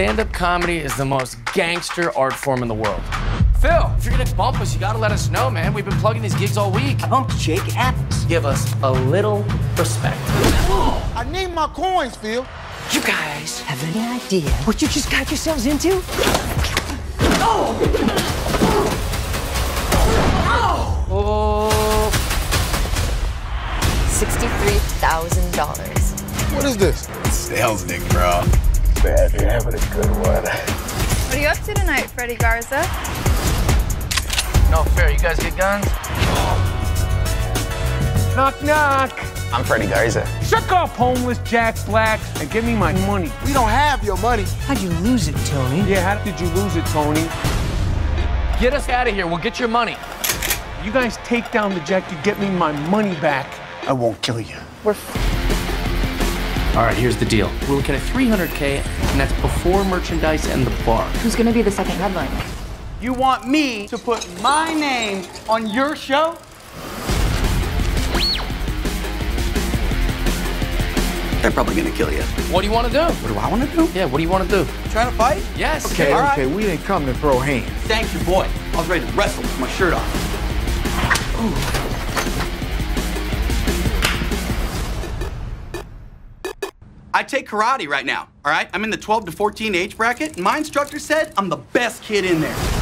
Stand-up comedy is the most gangster art form in the world. Phil, if you're gonna bump us, you gotta let us know, man. We've been plugging these gigs all week. I bumped Jake Apples. Give us a little respect. I need my coins, Phil. You guys have any idea what you just got yourselves into? Oh! Oh! Oh! $63,000. What is this? It's sales dick, bro. Bad, you're having a good one. What are you up to tonight, Freddie Garza? No fair, you guys get guns? Knock, knock. I'm Freddie Garza. Suck off, homeless Jack Black, and give me my money. We don't have your money. How'd you lose it, Tony? Yeah, how did you lose it, Tony? Get us out of here. We'll get your money. You guys take down the Jack, you get me my money back. I won't kill you. We're all right, here's the deal. We're looking at 300K, and that's before merchandise and the bar. Who's going to be the second headliner? You want me to put my name on your show? They're probably gonna kill you. What do you want to do? What do I want to do? Yeah, what do you want to do? Trying to fight? Yes. Okay, all right. Okay, we didn't come to throw hands. Thank you, boy. I was ready to wrestle with my shirt off. Ooh. I take karate right now, all right? I'm in the 12 to 14 age bracket, and my instructor said I'm the best kid in there.